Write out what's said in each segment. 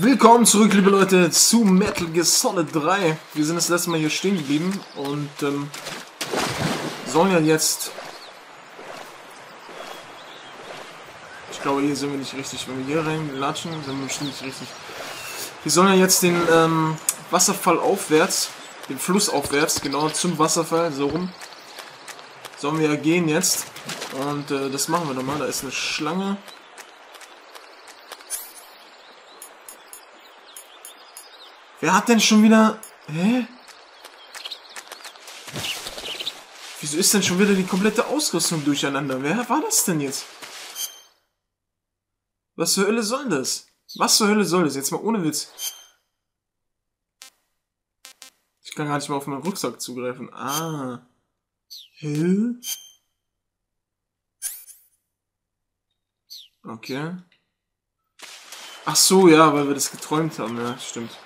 Willkommen zurück, liebe Leute, zu Metal Gear Solid 3. Wir sind das letzte Mal hier stehen geblieben und sollen ja jetzt... Ich glaube, hier sind wir nicht richtig. Wenn wir hier reinlatschen, sind wir bestimmt nicht richtig. Wir sollen ja jetzt den Wasserfall aufwärts, den Fluss aufwärts, genau, zum Wasserfall, so rum. Sollen wir ja gehen jetzt. Und das machen wir doch mal. Da ist eine Schlange. Wer hat denn schon wieder... Hä? Wieso ist denn schon wieder die komplette Ausrüstung durcheinander? Wer war das denn jetzt? Was zur Hölle soll das? Was zur Hölle soll das? Jetzt mal ohne Witz. Ich kann gar nicht mal auf meinen Rucksack zugreifen. Ah. Hä? Okay. Ach so, ja, weil wir das geträumt haben. Ja, stimmt.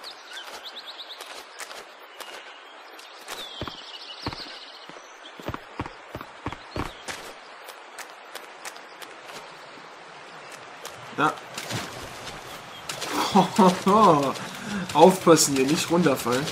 Aufpassen hier, nicht runterfallen.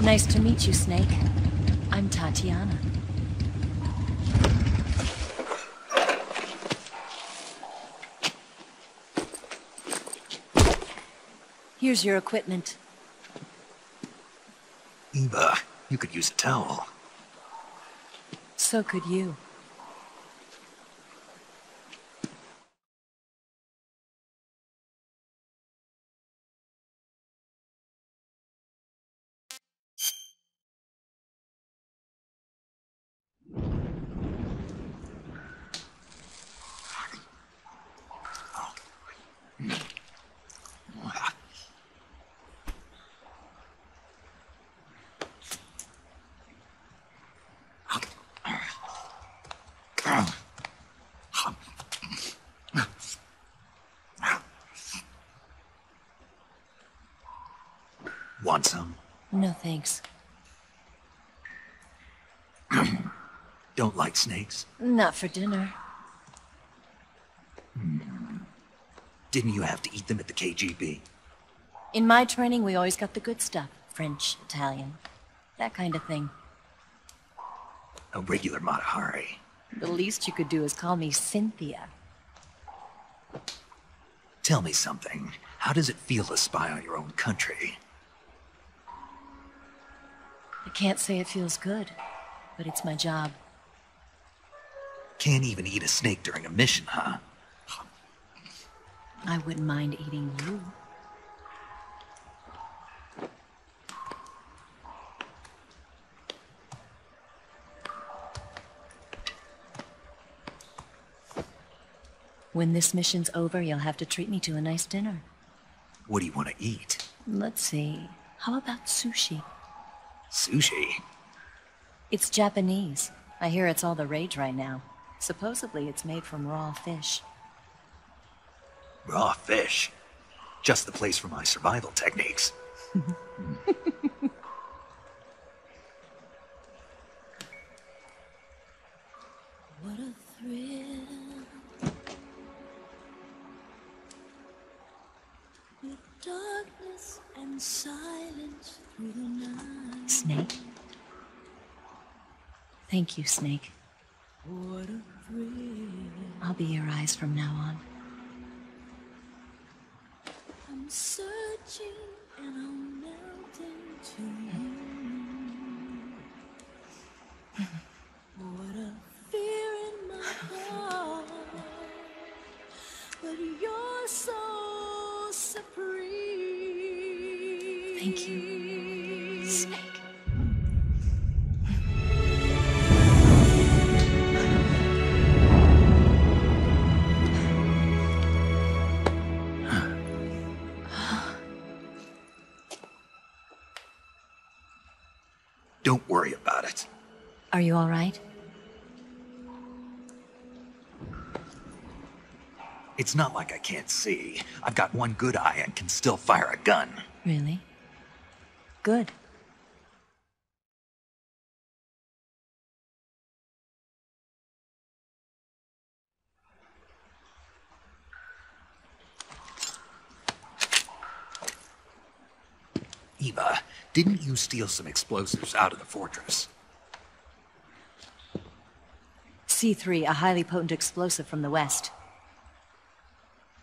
Nice to meet you, Snake. I'm Tatiana. Here's your equipment. Eva, you could use a towel. So could you. Want some? No, thanks. Don't like snakes? Not for dinner. Didn't you have to eat them at the KGB? In my training, we always got the good stuff. French, Italian, that kind of thing. A regular Mata Hari. The least you could do is call me Cynthia. Tell me something. How does it feel to spy on your own country? I can't say it feels good, but it's my job. Can't even eat a snake during a mission, huh? I wouldn't mind eating you. When this mission's over, you'll have to treat me to a nice dinner. What do you want to eat? Let's see. How about sushi? Sushi? It's Japanese. I hear it's all the rage right now. Supposedly it's made from raw fish. Raw fish? Just the place for my survival techniques. Snake. Thank you, Snake. I'll be your eyes from now on. I'm searching and I'm melting to you. What a fear in my heart. But you're so supreme. Thank you, Snake. Don't worry about it. Are you all right? It's not like I can't see. I've got one good eye and can still fire a gun. Really? Good. Eva, didn't you steal some explosives out of the fortress? C-3, a highly potent explosive from the west.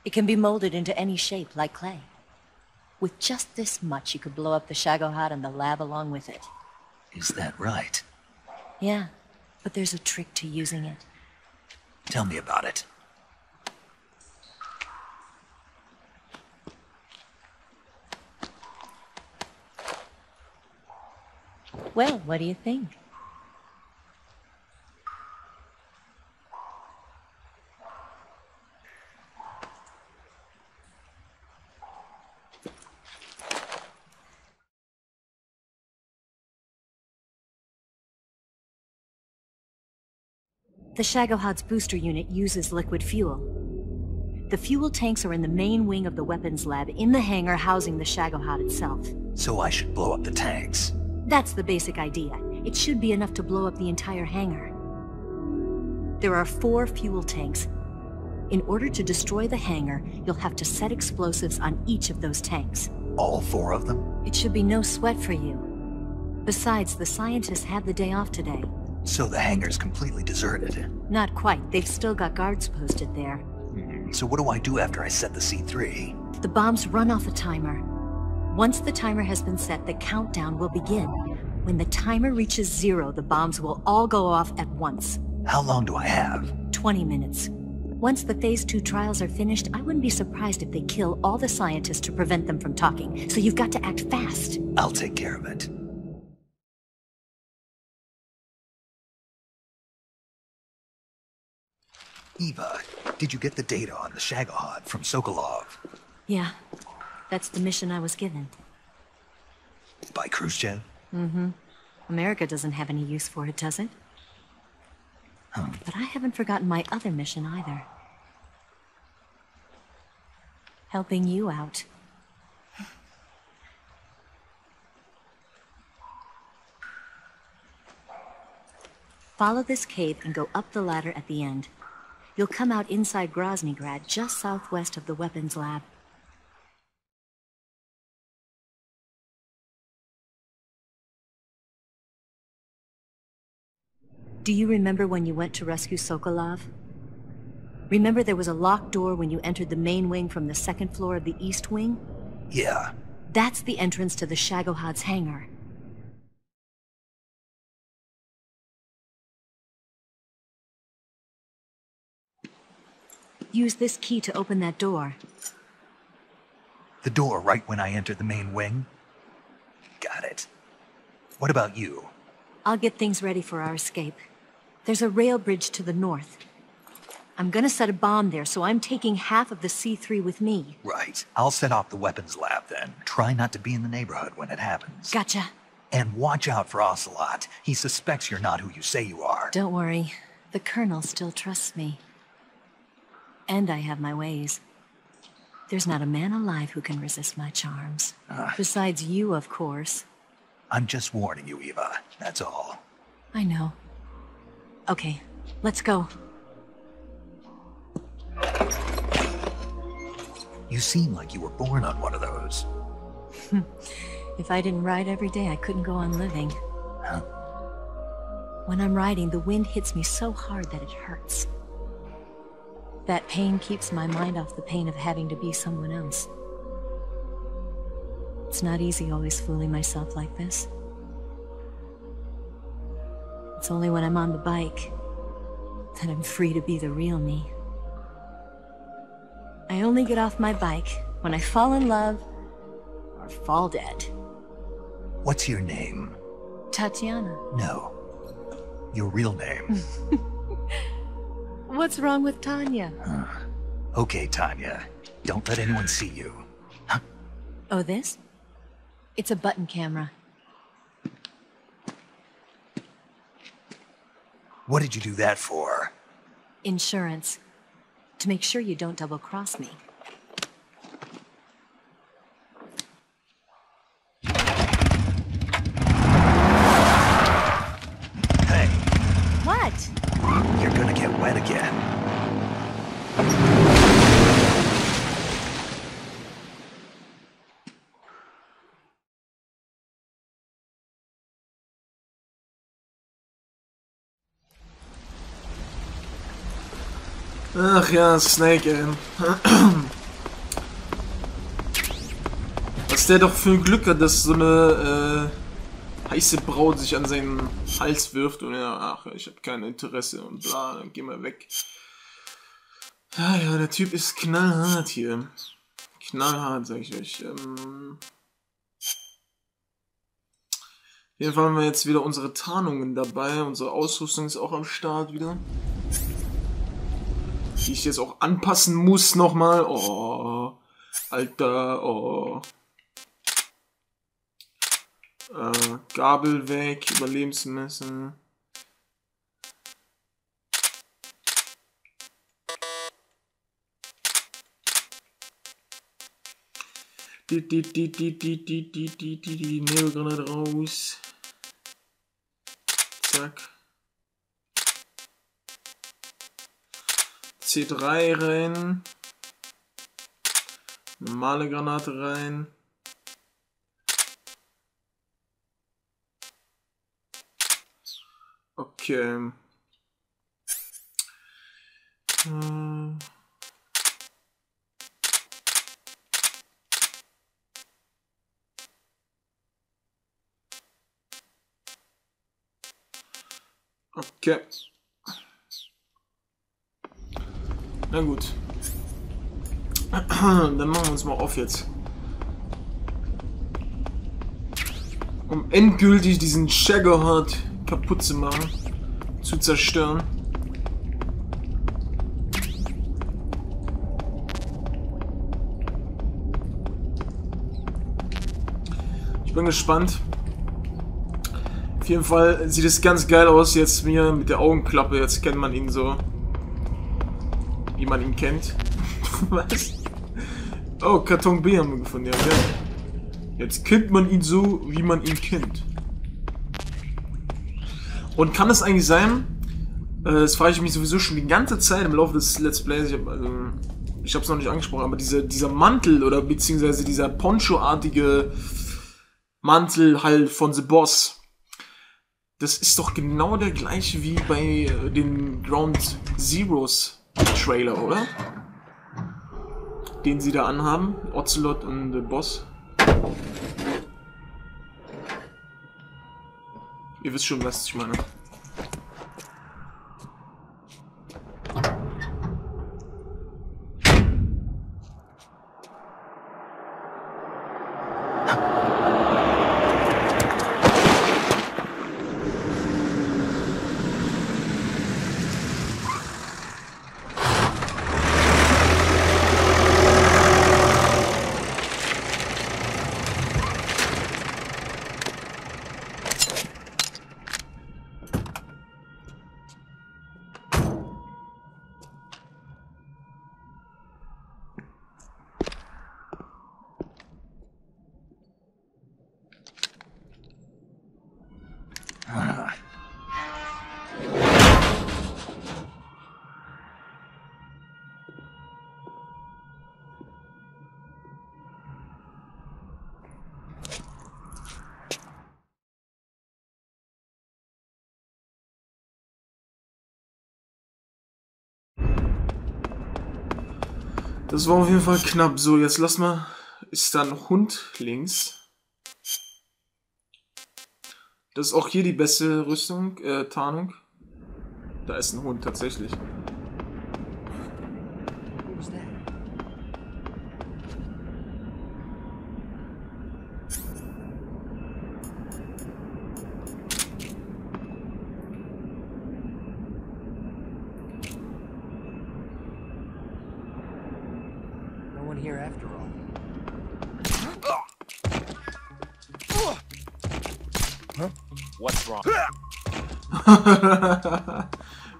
It can be molded into any shape, like clay. With just this much, you could blow up the Shagohod and the lab along with it. Is that right? Yeah, but there's a trick to using it. Tell me about it. Well, what do you think? The Shagohod's booster unit uses liquid fuel. The fuel tanks are in the main wing of the weapons lab, in the hangar housing the Shagohod itself. So I should blow up the tanks. That's the basic idea. It should be enough to blow up the entire hangar. There are 4 fuel tanks. In order to destroy the hangar, you'll have to set explosives on each of those tanks. All 4 of them? It should be no sweat for you. Besides, the scientists had the day off today. So the hangar's completely deserted? Not quite. They've still got guards posted there. So what do I do after I set the C-3? The bombs run off a timer. Once the timer has been set, the countdown will begin. When the timer reaches 0, the bombs will all go off at once. How long do I have? 20 minutes. Once the Phase 2 trials are finished, I wouldn't be surprised if they kill all the scientists to prevent them from talking, so you've got to act fast. I'll take care of it. Eva, did you get the data on the Shagohod from Sokolov? Yeah. That's the mission I was given. By Khrushchev? Mm-hmm. America doesn't have any use for it, does it? But I haven't forgotten my other mission either. Helping you out. Follow this cave and go up the ladder at the end. You'll come out inside Groznygrad, just southwest of the weapons lab. Do you remember when you went to rescue Sokolov? Remember there was a locked door when you entered the main wing from the 2nd floor of the east wing? Yeah. That's the entrance to the Shagohod's hangar. Use this key to open that door. The door right when I entered the main wing? Got it. What about you? I'll get things ready for our escape. There's a rail bridge to the north. I'm gonna set a bomb there, so I'm taking half of the C3 with me. Right. I'll set off the weapons lab then. Try not to be in the neighborhood when it happens. Gotcha. And watch out for Ocelot. He suspects you're not who you say you are. Don't worry. The Colonel still trusts me. And I have my ways. There's not a man alive who can resist my charms. Besides you, of course. I'm just warning you, Eva. That's all. I know. Okay, let's go. You seem like you were born on one of those. If I didn't ride every day, I couldn't go on living. Huh? When I'm riding, the wind hits me so hard that it hurts. That pain keeps my mind off the pain of having to be someone else. It's not easy always fooling myself like this. It's only when I'm on the bike that I'm free to be the real me. I only get off my bike when I fall in love or fall dead. What's your name? Tatiana. No. Your real name. What's wrong with Tanya? Okay, Tanya. Don't let anyone see you. Huh? Oh, this? It's a button camera. What did you do that for? Insurance. To make sure you don't double-cross me. Ugh, yeah, Snake in. Was der doch für ein Glück hat, dass so eine heiße Braut sich an seinen Hals wirft und er, ach, ich habe kein Interesse und bla, dann geh mal weg. Ja, ja, der Typ ist knallhart hier. Knallhart, sag ich euch. Auf jeden Fall haben wir jetzt wieder unsere Tarnungen dabei, unsere Ausrüstung ist auch am Start wieder. Die ich jetzt auch anpassen muss nochmal. Oh, Alter, oh. Gabel weg, Überlebensmesser. Die Nebelgranate raus. Zack. C3 rein, normale Granate rein, okay, okay. Na gut. Dann machen wir uns mal auf jetzt. Um endgültig diesen Shagohod kaputt zu machen. Zu zerstören. Ich bin gespannt. Auf jeden Fall sieht es ganz geil aus jetzt mir mit der Augenklappe. Jetzt kennt man ihn so. Wie man ihn kennt. Was? Oh, Karton B haben wir gefunden. Ja, okay. Jetzt kennt man ihn so, wie man ihn kennt. Und kann es eigentlich sein, das frage ich mich sowieso schon die ganze Zeit im Laufe des Let's Plays, ich habe es noch nicht angesprochen, aber dieser Mantel oder beziehungsweise dieser Poncho-artige Mantel halt von The Boss, das ist doch genau der gleiche wie bei den Ground Zeroes. Trailer, oder? Den sie da anhaben. Ocelot und The Boss. Ihr wisst schon, was ich meine. Das war auf jeden Fall knapp. So, jetzt lass mal. Ist da ein Hund links? Das ist auch hier die beste Rüstung, Tarnung. Da ist ein Hund tatsächlich.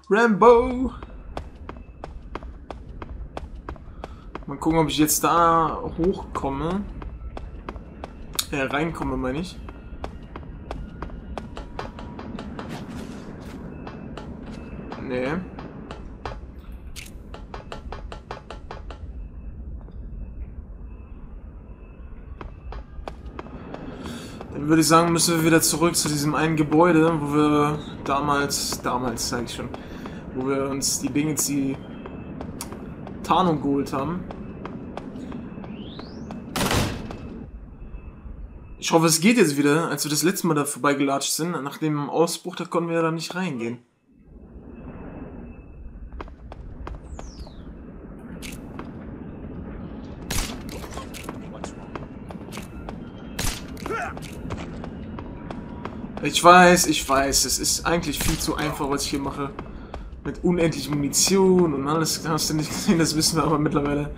Rambo! Mal gucken, ob ich jetzt da hochkomme. Reinkomme, meine ich. Nee. Würde ich sagen, müssen wir wieder zurück zu diesem einen Gebäude, wo wir damals sage ich schon, wo wir uns die Dingens, die Tarnung geholt haben. Ich hoffe, es geht jetzt wieder, als wir das letzte Mal da vorbeigelatscht sind. Nach dem Ausbruch, da konnten wir ja da nicht reingehen. Ich weiß, es ist eigentlich viel zu einfach, was ich hier mache. Mit unendlich Munition und alles, hast du nicht gesehen, das wissen wir aber mittlerweile.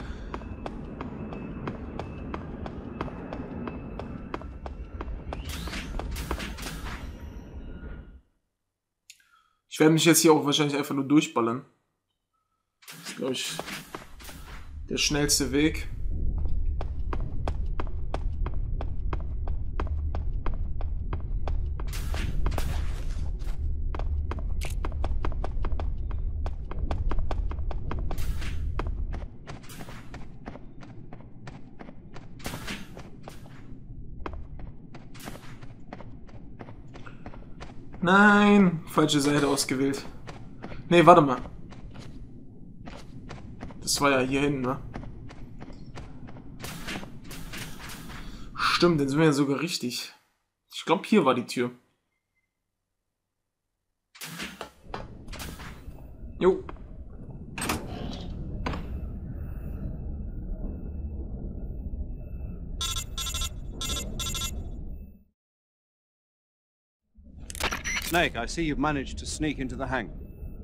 Ich werde mich jetzt hier auch wahrscheinlich einfach nur durchballern. Das ist, glaube ich, der schnellste Weg. Nein, falsche Seite ausgewählt. Ne, warte mal. Das war ja hier hinten, ne? Stimmt, dann sind wir ja sogar richtig. Ich glaube, hier war die Tür. Jo. Snake, I see you've managed to sneak into the hangar.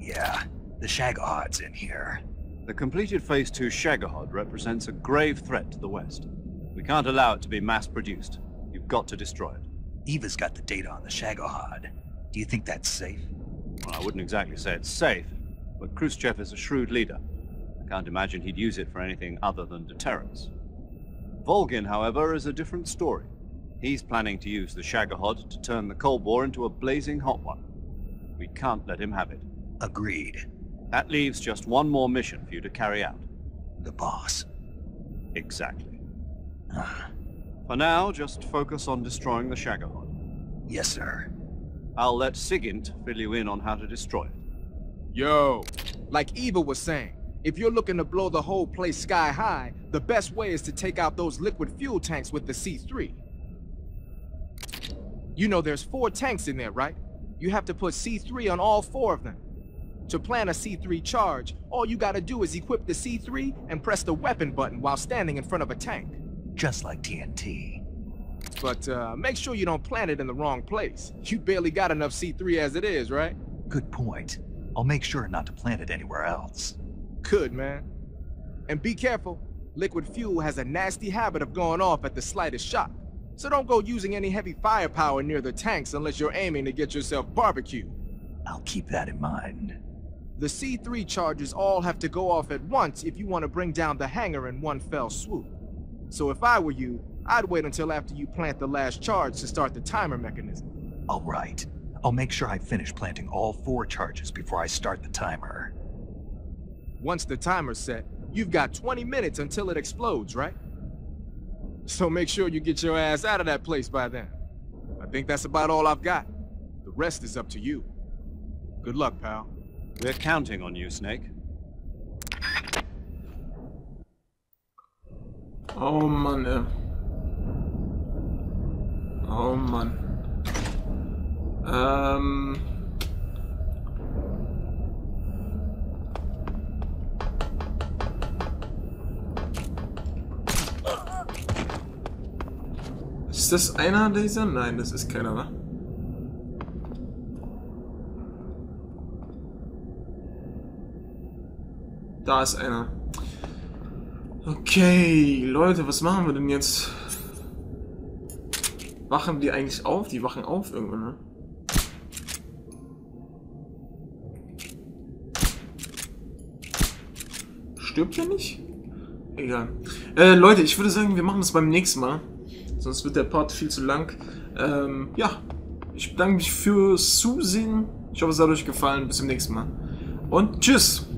Yeah, the Shagohod's in here. The completed Phase 2 Shagohod represents a grave threat to the West. We can't allow it to be mass-produced. You've got to destroy it. Eva's got the data on the Shagohod. Do you think that's safe? Well, I wouldn't exactly say it's safe, but Khrushchev is a shrewd leader. I can't imagine he'd use it for anything other than deterrence. Volgin, however, is a different story. He's planning to use the Shagohod to turn the Cold War into a blazing hot one. We can't let him have it. Agreed. That leaves just one more mission for you to carry out. The Boss. Exactly. For now, just focus on destroying the Shagohod. Yes, sir. I'll let Sigint fill you in on how to destroy it. Yo, like Eva was saying, if you're looking to blow the whole place sky high, the best way is to take out those liquid fuel tanks with the C-3. You know there's 4 tanks in there, right? You have to put C3 on all 4 of them. To plan a C3 charge, all you gotta do is equip the C3 and press the weapon button while standing in front of a tank. Just like TNT. But make sure you don't plant it in the wrong place. You barely got enough C3 as it is, right? Good point. I'll make sure not to plant it anywhere else. Good, man. And be careful. Liquid fuel has a nasty habit of going off at the slightest shock. So don't go using any heavy firepower near the tanks unless you're aiming to get yourself barbecued. I'll keep that in mind. The C3 charges all have to go off at once if you want to bring down the hangar in one fell swoop. So if I were you, I'd wait until after you plant the last charge to start the timer mechanism. All right. I'll make sure I finish planting all 4 charges before I start the timer. Once the timer's set, you've got 20 minutes until it explodes, right? So make sure you get your ass out of that place by then. I think that's about all I've got. The rest is up to you. Good luck, pal. We're counting on you, Snake. Oh Mann, ey. Oh Mann. Ist das einer dieser? Nein, das ist keiner, wa? Da ist einer. Okay, Leute, was machen wir denn jetzt? Wachen die eigentlich auf? Die wachen auf irgendwann, ne? Stirbt der nicht? Egal. Leute, ich würde sagen, wir machen das beim nächsten Mal. Sonst wird der Part viel zu lang. Ja, ich bedanke mich fürs Zusehen. Ich hoffe, es hat euch gefallen. Bis zum nächsten Mal. Und tschüss!